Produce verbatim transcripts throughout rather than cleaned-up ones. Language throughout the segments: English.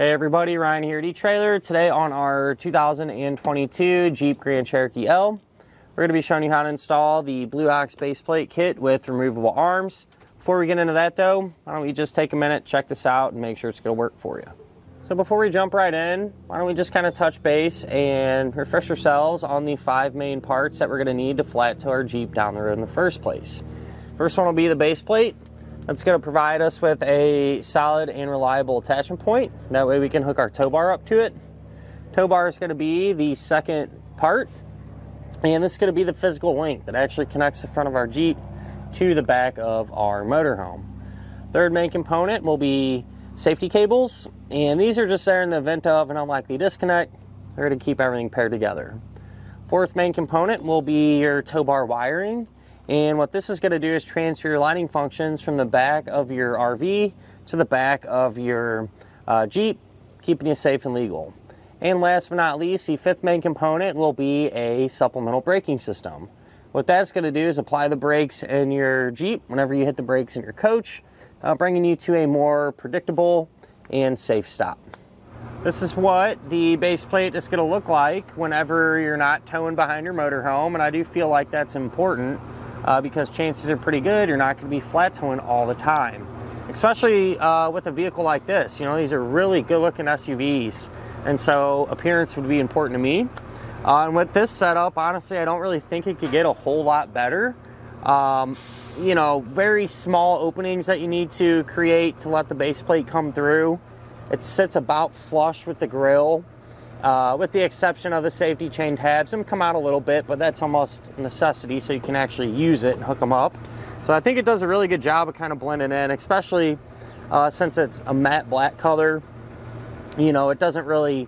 Hey everybody, Ryan here at eTrailer. Today on our two thousand twenty-two Jeep Grand Cherokee L, we're going to be showing you how to install the Blue Ox base plate kit with removable arms. Before we get into that though, why don't we just take a minute, check this out, and make sure it's going to work for you. So before we jump right in, why don't we just kind of touch base and refresh ourselves on the five main parts that we're going to need to flat tow our Jeep down the road in the first place. First one will be the base plate. That's going to provide us with a solid and reliable attachment point. That way we can hook our tow bar up to it. Tow bar is going to be the second part. And this is going to be the physical link that actually connects the front of our Jeep to the back of our motorhome. Third main component will be safety cables. And these are just there in the event of an unlikely disconnect. They're going to keep everything paired together. Fourth main component will be your tow bar wiring. And what this is going to do is transfer your lighting functions from the back of your R V to the back of your uh, Jeep, keeping you safe and legal. And last but not least, the fifth main component will be a supplemental braking system. What that's going to do is apply the brakes in your Jeep whenever you hit the brakes in your coach, uh, bringing you to a more predictable and safe stop. This is what the base plate is going to look like whenever you're not towing behind your motorhome, and I do feel like that's important. Uh, because chances are pretty good you're not going to be flat towing all the time, especially uh, with a vehicle like this. You know, these are really good looking S U Vs, and so appearance would be important to me. Uh, and with this setup, honestly, I don't really think it could get a whole lot better. Um, you know, very small openings that you need to create to let the base plate come through. It sits about flush with the grill. Uh, with the exception of the safety chain tabs, them come out a little bit, but that's almost a necessity so you can actually use it and hook them up. So I think it does a really good job of kind of blending in, especially uh, since it's a matte black color. You know, it doesn't really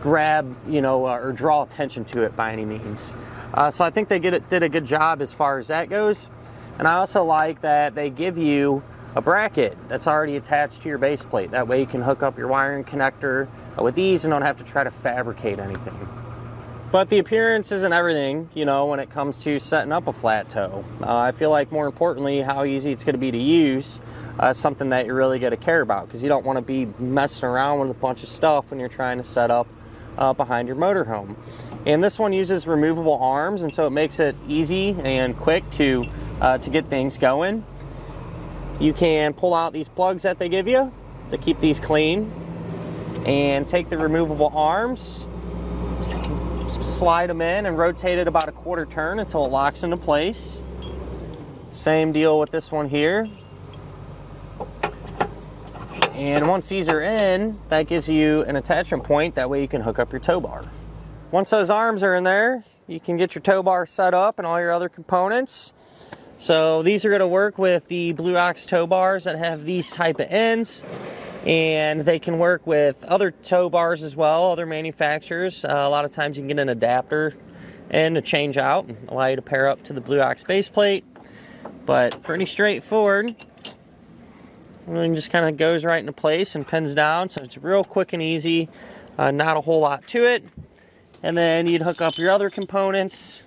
grab, you know, uh, or draw attention to it by any means. Uh, so I think they get it, did a good job as far as that goes. And I also like that they give you a bracket that's already attached to your base plate. That way you can hook up your wiring connector with ease and don't have to try to fabricate anything. But the appearance isn't everything, you know, when it comes to setting up a flat tow. Uh, I feel like more importantly, how easy it's going to be to use uh, something that you're really going to care about, because you don't want to be messing around with a bunch of stuff when you're trying to set up uh, behind your motorhome. And this one uses removable arms, and so it makes it easy and quick to, uh, to get things going. You can pull out these plugs that they give you to keep these clean, and take the removable arms, slide them in, and rotate it about a quarter turn until it locks into place. Same deal with this one here. And once these are in, that gives you an attachment point. That way you can hook up your tow bar. Once those arms are in there, you can get your tow bar set up and all your other components. So these are going to work with the Blue Ox tow bars that have these type of ends, and they can work with other tow bars as well, other manufacturers. Uh, a lot of times you can get an adapter and a change out and allow you to pair up to the Blue Ox base plate. But pretty straightforward. Everything just kind of goes right into place and pins down, so it's real quick and easy, uh, not a whole lot to it. And then you'd hook up your other components.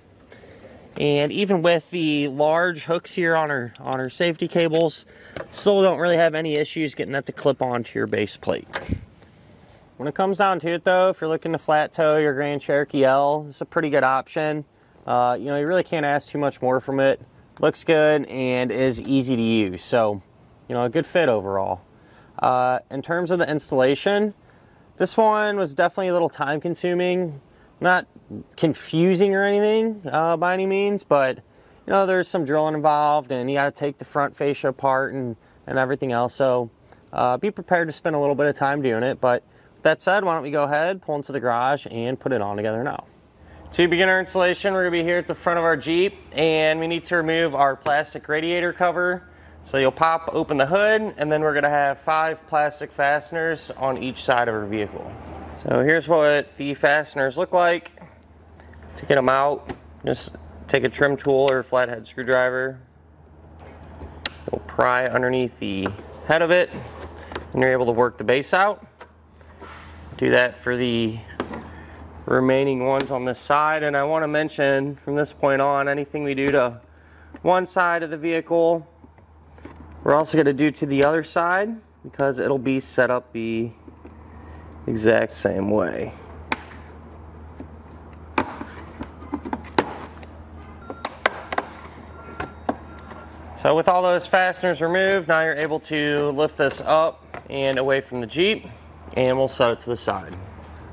And even with the large hooks here on our on our safety cables, still don't really have any issues getting that to clip onto your base plate. When it comes down to it though, if you're looking to flat tow your Grand Cherokee L, it's a pretty good option. Uh, you know, you really can't ask too much more from it. Looks good and is easy to use. So, you know, a good fit overall. Uh, in terms of the installation, this one was definitely a little time consuming. Not confusing or anything uh, by any means, but you know, there's some drilling involved, and you got to take the front fascia apart and and everything else. So uh, be prepared to spend a little bit of time doing it. But with that said, why don't we go ahead, pull into the garage, and put it on together now. To begin our installation, we're gonna be here at the front of our Jeep, and we need to remove our plastic radiator cover. So you'll pop open the hood, and then we're gonna have five plastic fasteners on each side of our vehicle. So here's what the fasteners look like. To get them out, just take a trim tool or a flathead screwdriver. You'll pry underneath the head of it, and you're able to work the base out. Do that for the remaining ones on this side. And I want to mention, from this point on, anything we do to one side of the vehicle, we're also going to do to the other side, because it'll be set up the exact same way. So with all those fasteners removed, now you're able to lift this up and away from the Jeep, and we'll set it to the side.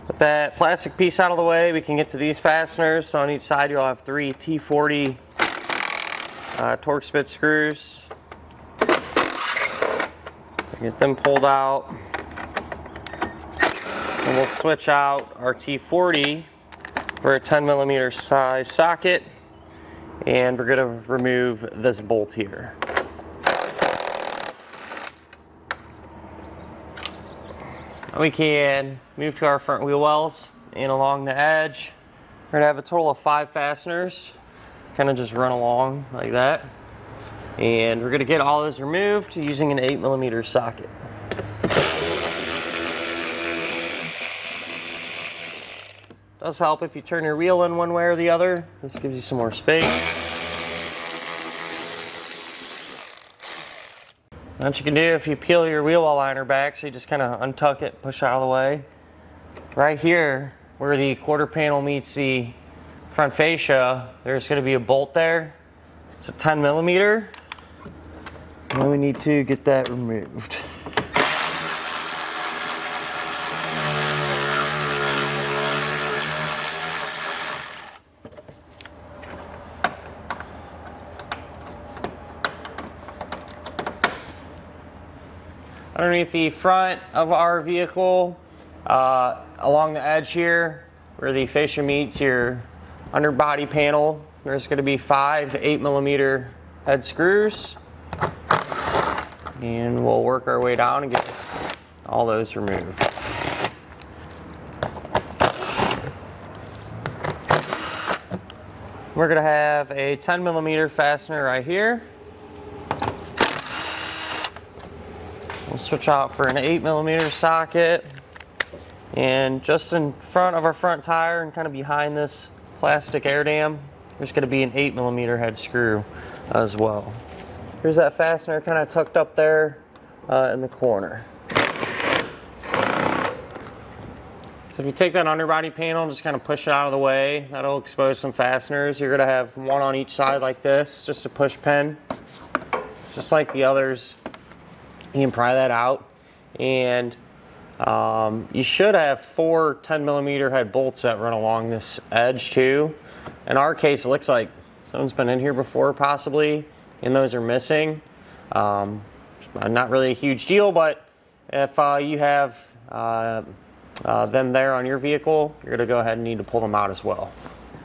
With that plastic piece out of the way, we can get to these fasteners. So on each side, you'll have three T forty uh, Torx bit screws. Get them pulled out, and we'll switch out our T forty for a ten millimeter size socket. And we're going to remove this bolt here. We can move to our front wheel wells, and along the edge we're going to have a total of five fasteners. Kind of just run along like that, and we're going to get all those removed using an eight millimeter socket. Does help if you turn your wheel in one way or the other. This gives you some more space. What you can do if you peel your wheel well liner back, so you just kind of untuck it, push out of the way. Right here, where the quarter panel meets the front fascia, there's going to be a bolt there. It's a ten millimeter. And we need to get that removed. Underneath the front of our vehicle, uh, along the edge here, where the fascia meets your underbody panel, there's going to be five eight millimeter head screws. And we'll work our way down and get all those removed. We're going to have a ten millimeter fastener right here. We'll switch out for an eight millimeter socket, and just in front of our front tire and kind of behind this plastic air dam, there's going to be an eight millimeter head screw as well. Here's that fastener kind of tucked up there uh, in the corner. So if you take that underbody panel and just kind of push it out of the way, that'll expose some fasteners. You're going to have one on each side like this, just a push pin, just like the others. You can pry that out, and um, you should have four ten millimeter head bolts that run along this edge too. In our case, it looks like someone's been in here before possibly, and those are missing. Um, not really a huge deal, but if uh, you have uh, uh, them there on your vehicle, you're gonna go ahead and need to pull them out as well.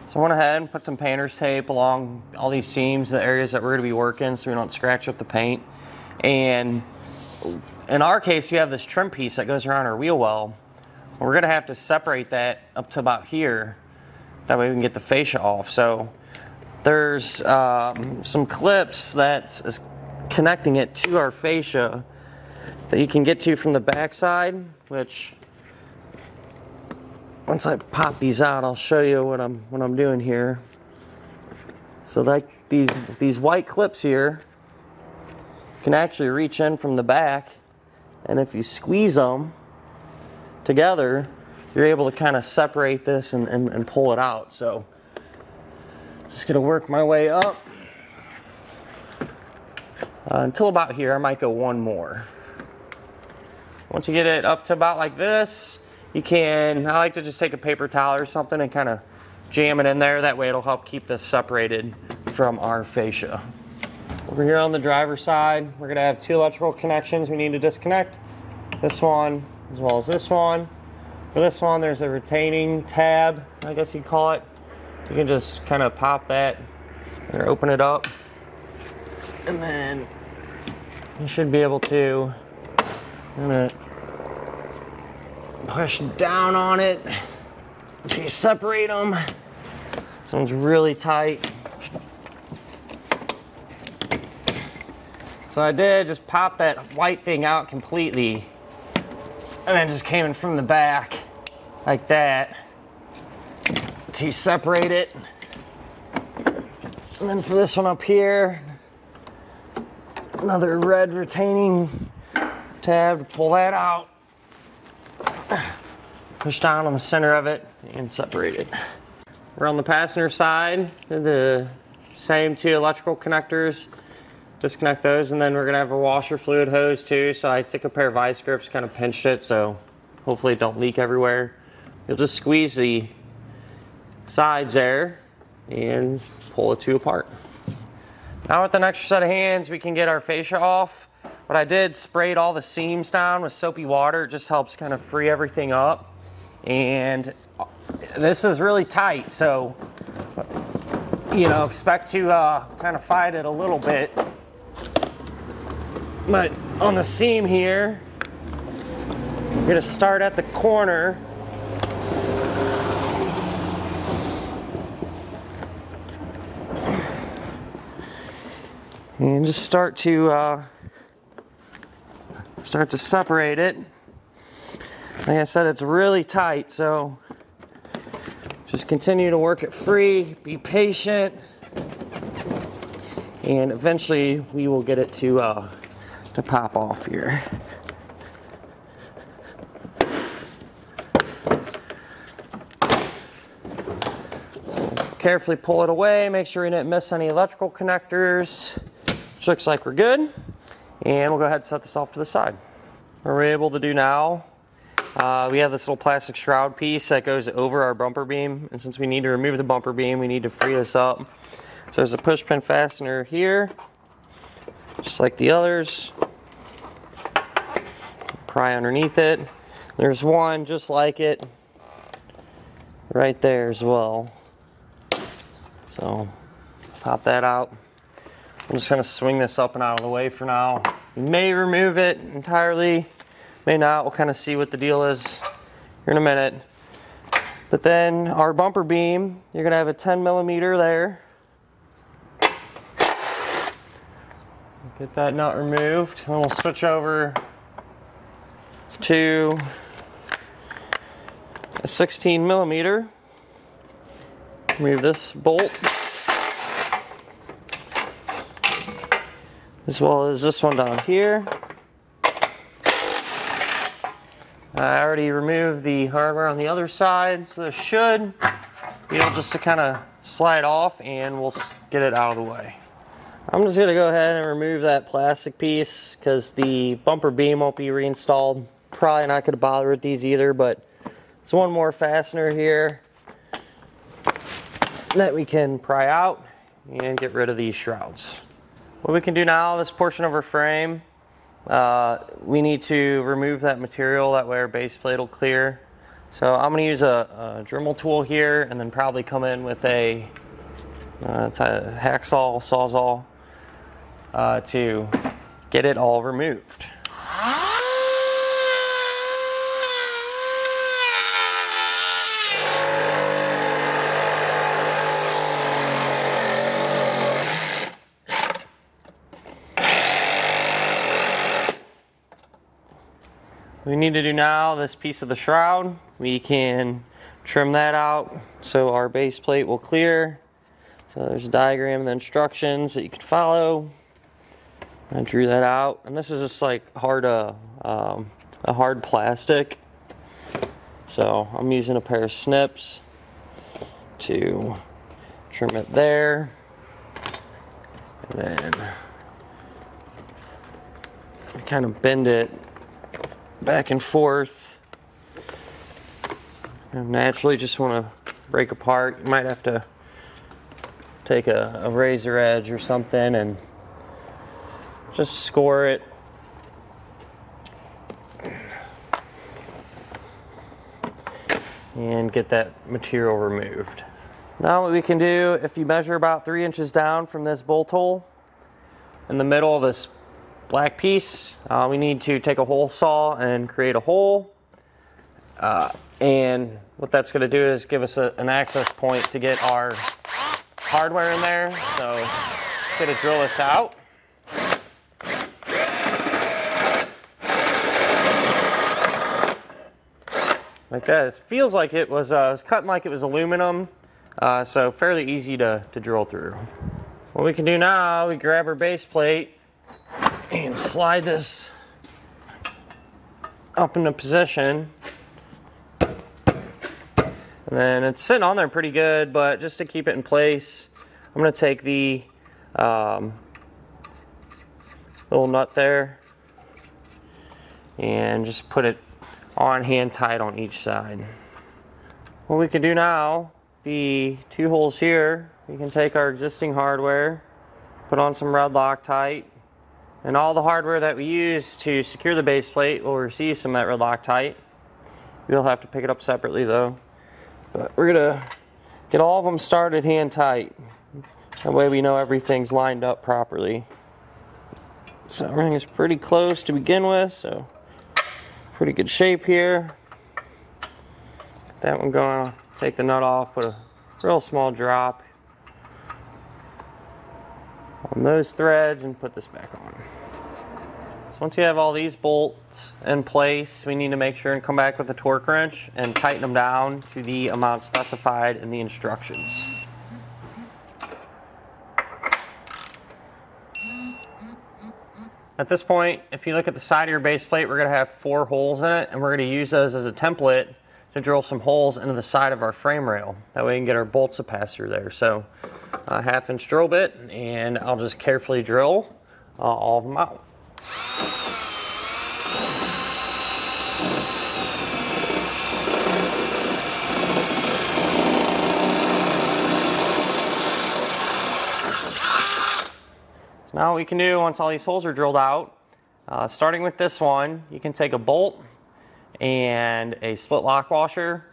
So I went ahead and put some painter's tape along all these seams, the areas that we're gonna be working, so we don't scratch up the paint. And in our case, you have this trim piece that goes around our wheel well. We're going to have to separate that up to about here. That way we can get the fascia off. So there's um, some clips that's connecting it to our fascia that you can get to from the back side, which once I pop these out, I'll show you what I'm what I'm doing here. So like these these white clips here, can actually reach in from the back, and if you squeeze them together, you're able to kind of separate this and, and, and pull it out. So just gonna work my way up uh, until about here. I might go one more. Once you get it up to about like this, you can, I like to just take a paper towel or something and kind of jam it in there. That way it'll help keep this separated from our fascia. Over here on the driver's side, we're going to have two electrical connections we need to disconnect. This one, as well as this one. For this one, there's a retaining tab, I guess you'd call it. You can just kind of pop that or open it up, and then you should be able to, I'm going to push down on it until you separate them. This one's really tight. So I did just pop that white thing out completely, and then just came in from the back like that to separate it. And then for this one up here, another red retaining tab to pull that out. push down on the center of it and separate it. We're on the passenger side, the same two electrical connectors. Disconnect those, and then we're gonna have a washer fluid hose too. So I took a pair of vice grips, kind of pinched it, so hopefully it don't leak everywhere. You'll just squeeze the sides there and pull the two apart. Now with an extra set of hands, we can get our fascia off. What I did, sprayed all the seams down with soapy water. It just helps kind of free everything up. And this is really tight, so you know, expect to uh, kind of fight it a little bit. But on the seam here, you're gonna start at the corner. And just start to uh, start to separate it. Like I said, it's really tight, so just continue to work it free, be patient, and eventually we will get it to uh, to pop off here. So carefully pull it away, make sure you didn't miss any electrical connectors. Which looks like we're good, and we'll go ahead and set this off to the side. What we're able to do now, uh, we have this little plastic shroud piece that goes over our bumper beam, and since we need to remove the bumper beam, we need to free this up. So there's a push pin fastener here, just like the others. Pry underneath it. There's one just like it right there as well. So pop that out. I'm just gonna swing this up and out of the way for now. You may remove it entirely, may not. We'll kind of see what the deal is here in a minute. But then our bumper beam, you're gonna have a ten millimeter there. Get that nut removed, and we'll switch over to a sixteen millimeter. Remove this bolt, as well as this one down here. I already removed the hardware on the other side, so this should be able just to kind of slide off, and we'll get it out of the way. I'm just gonna go ahead and remove that plastic piece because the bumper beam won't be reinstalled. Probably not gonna bother with these either, but there's one more fastener here that we can pry out and get rid of these shrouds. What we can do now, this portion of our frame, uh, we need to remove that material, that way our base plate will clear. So I'm gonna use a, a Dremel tool here, and then probably come in with a, uh, it's a hacksaw, sawzall, uh, to get it all removed. We need to do now this piece of the shroud. We can trim that out so our base plate will clear. So there's a diagram and the instructions that you can follow. I drew that out, and this is just like hard uh, um, a hard plastic. So I'm using a pair of snips to trim it there, and then I kind of bend it back and forth. And naturally just want to break apart. You might have to take a, a razor edge or something and just score it. And get that material removed. Now what we can do, if you measure about three inches down from this bolt hole, in the middle of this black piece, uh, we need to take a hole saw and create a hole, uh, and what that's going to do is give us a, an access point to get our hardware in there. So I'm going to drill this out. Like that. It feels like it was, uh, it was cutting like it was aluminum, uh, so fairly easy to, to drill through. What we can do now, we grab our base plate and slide this up into position. And then it's sitting on there pretty good, but just to keep it in place, I'm gonna take the um, little nut there and just put it on hand tight on each side. What we can do now, the two holes here, we can take our existing hardware, put on some red Loctite, and all the hardware that we use to secure the base plate will receive some of that red Loctite. You'll have to pick it up separately though. But we're gonna get all of them started hand tight. That way we know everything's lined up properly. So everything is pretty close to begin with, so pretty good shape here. Get that one going, take the nut off with a real small drop on those threads and put this back on. So once you have all these bolts in place, we need to make sure and come back with a torque wrench and tighten them down to the amount specified in the instructions. At this point, if you look at the side of your base plate, we're going to have four holes in it, and we're going to use those as a template to drill some holes into the side of our frame rail. That way we can get our bolts to pass through there. So a half inch drill bit, and I'll just carefully drill uh, all of them out. Now what we can do once all these holes are drilled out, uh, starting with this one, you can take a bolt and a split lock washer,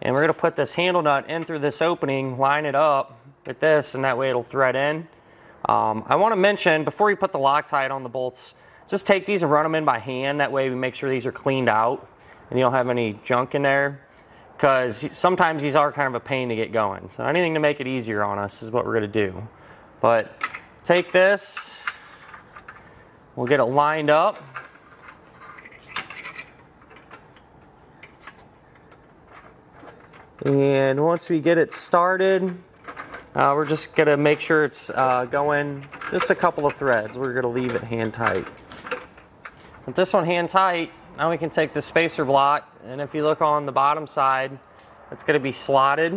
and we're going to put this handle nut in through this opening, line it up with this, and that way it'll thread in. Um, I want to mention, before you put the Loctite on the bolts, just take these and run them in by hand. That way we make sure these are cleaned out and you don't have any junk in there, because sometimes these are kind of a pain to get going. So anything to make it easier on us is what we're going to do. But take this, we'll get it lined up. And once we get it started, Uh, we're just going to make sure it's uh, going just a couple of threads. We're going to leave it hand tight. With this one hand tight, now we can take the spacer block, and if you look on the bottom side, it's going to be slotted.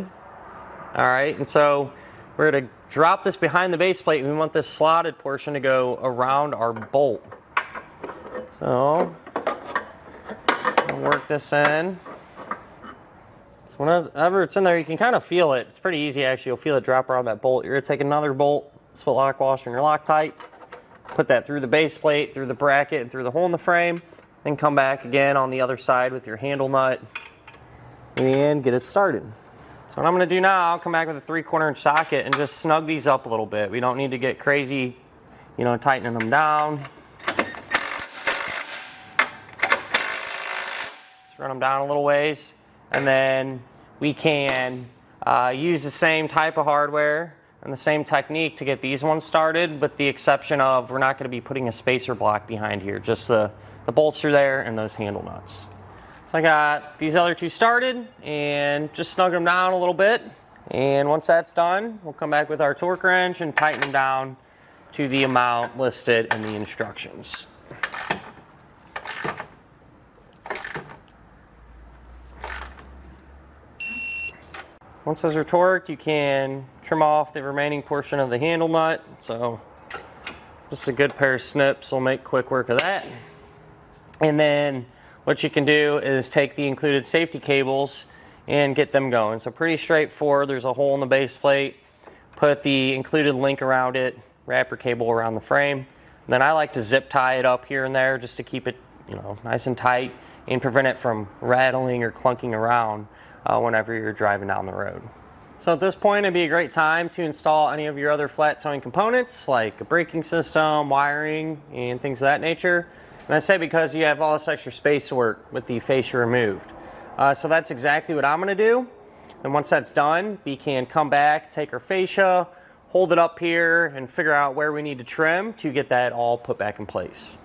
All right, and so we're going to drop this behind the base plate, and we want this slotted portion to go around our bolt. So I'll work this in. Whenever it's in there, you can kind of feel it. It's pretty easy, actually. You'll feel it drop around that bolt. You're going to take another bolt, split lock washer, and your Loctite. Put that through the base plate, through the bracket, and through the hole in the frame. Then come back again on the other side with your handle nut and get it started. So what I'm going to do now, I'll come back with a three-quarter inch socket and just snug these up a little bit. We don't need to get crazy, you know, tightening them down. Just run them down a little ways. And then we can uh, use the same type of hardware and the same technique to get these ones started, with the exception of we're not going to be putting a spacer block behind here, just the, the bolts are there and those handle nuts. So I got these other two started and just snug them down a little bit. And once that's done, we'll come back with our torque wrench and tighten them down to the amount listed in the instructions. Once those are torqued, you can trim off the remaining portion of the handle nut. So just a good pair of snips will make quick work of that. And then what you can do is take the included safety cables and get them going. So pretty straightforward. There's a hole in the base plate. Put the included link around it, wrap your cable around the frame. And then I like to zip tie it up here and there just to keep it, you know, nice and tight and prevent it from rattling or clunking around Uh, whenever you're driving down the road. So at this point, it'd be a great time to install any of your other flat towing components, like a braking system, wiring, and things of that nature. And I say because you have all this extra space to work with the fascia removed. Uh, so that's exactly what I'm gonna do. And once that's done, we can come back, take our fascia, hold it up here, and figure out where we need to trim to get that all put back in place.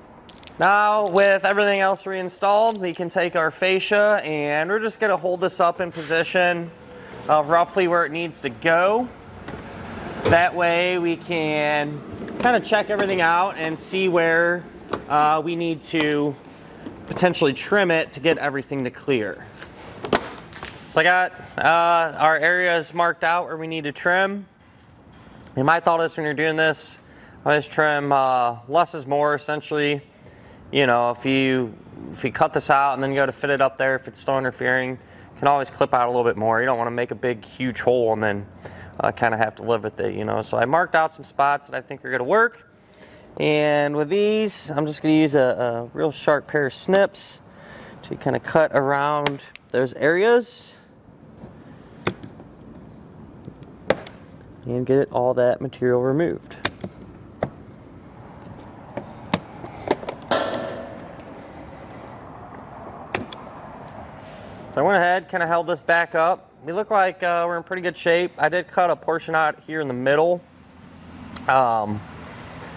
Now, with everything else reinstalled, we can take our fascia and we're just going to hold this up in position of roughly where it needs to go. That way we can kind of check everything out and see where uh, we need to potentially trim it to get everything to clear. So I got uh, our areas marked out where we need to trim. You might have thought of this when you're doing this. I just trim, uh, less is more essentially. You know, if you if you cut this out and then go to fit it up there, if it's still interfering, you can always clip out a little bit more. You don't want to make a big, huge hole and then uh, kind of have to live with it, you know. So I marked out some spots that I think are going to work. And with these, I'm just going to use a, a real sharp pair of snips to kind of cut around those areas and get all that material removed. So I went ahead, kind of held this back up. We look like uh, we're in pretty good shape. I did cut a portion out here in the middle. Um,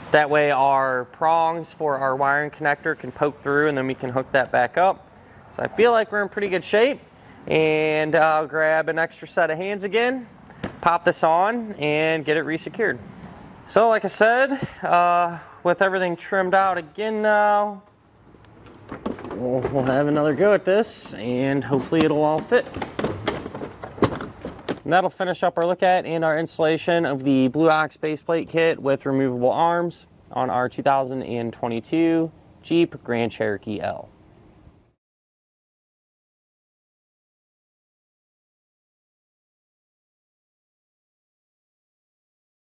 that way our prongs for our wiring connector can poke through and then we can hook that back up. So I feel like we're in pretty good shape. And I'll grab an extra set of hands again, pop this on and get it resecured. So like I said, uh, with everything trimmed out again now, we'll have another go at this and hopefully it'll all fit. And that'll finish up our look at and our installation of the Blue Ox baseplate kit with removable arms on our two thousand twenty-two Jeep Grand Cherokee L.